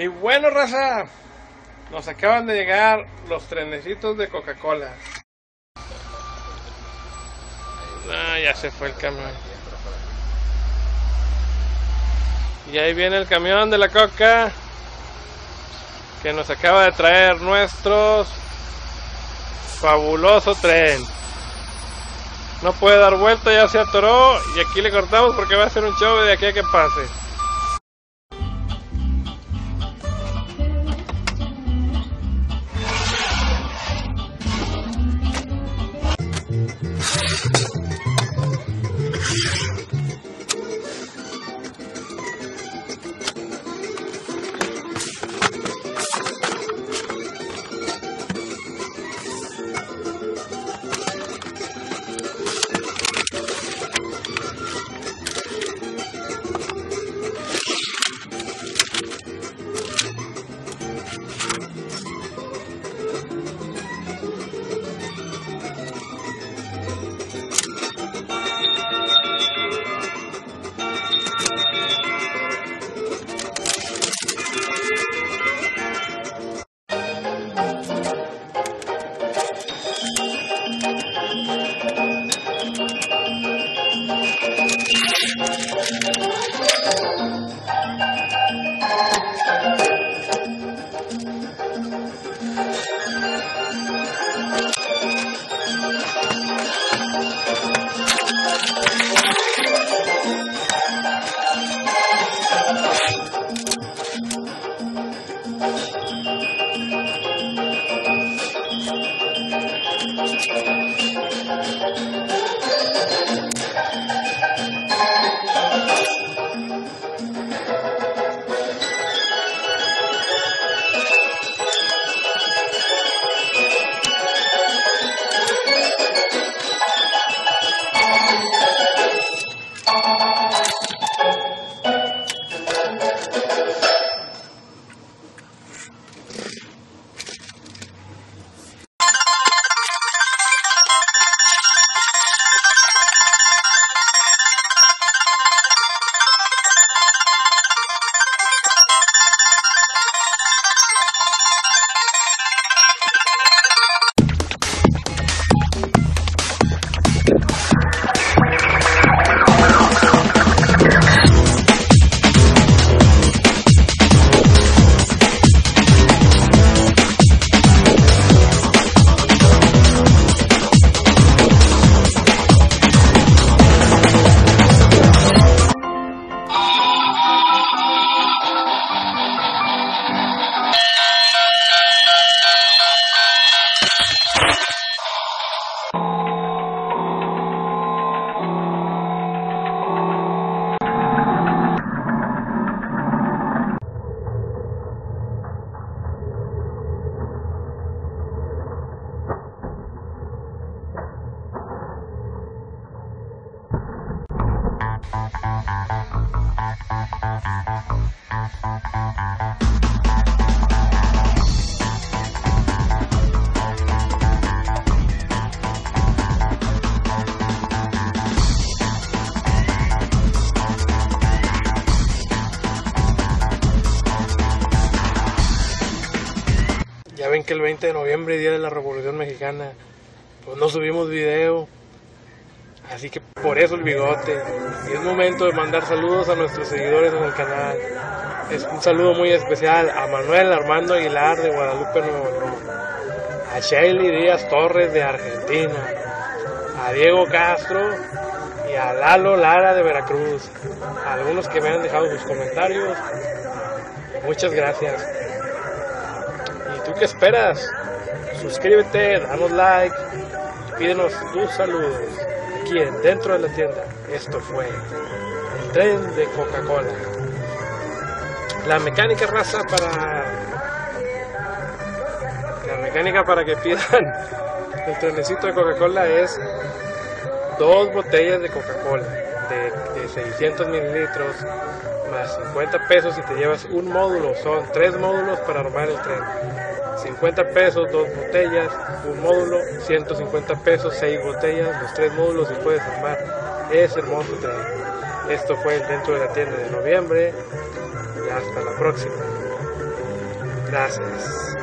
Y bueno, raza, nos acaban de llegar los trenecitos de Coca-Cola. Ah, ya se fue el camión. Y ahí viene el camión de la Coca, que nos acaba de traer nuestros fabuloso tren. No puede dar vuelta, ya se atoró, y aquí le cortamos porque va a ser un show de aquí a que pase. Ya ven que el 20 de noviembre, día de la Revolución Mexicana, pues no subimos video, así que por eso el bigote. Y es momento de mandar saludos a nuestros seguidores en el canal. Es un saludo muy especial a Manuel Armando Aguilar de Guadalupe, Nuevo León, a Shaylee Díaz Torres de Argentina, a Diego Castro y a Lalo Lara de Veracruz, a algunos que me han dejado sus comentarios. Muchas gracias. ¿Tú qué esperas? Suscríbete, danos like, pídenos tus saludos aquí en Dentro de la Tienda. Esto fue el tren de Coca-Cola. La mecánica, raza, para que pidan el trenecito de Coca-Cola es 2 botellas de Coca-Cola de 600 mililitros más 50 pesos si te llevas un módulo. Son 3 módulos para armar el tren. 50 pesos, 2 botellas, un módulo, 150 pesos, 6 botellas, los 3 módulos y puedes armar ese hermoso tren. Esto fue el Dentro de la Tienda de noviembre y hasta la próxima. Gracias.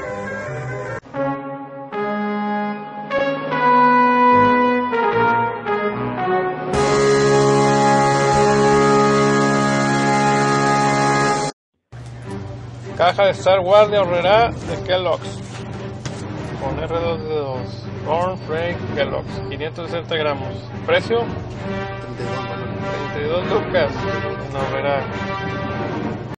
Caja de Star Wars de Horrera de Kellogg's con R2D2 Corn Flake Kellogg's 560 gramos. Precio $32 en Horrera.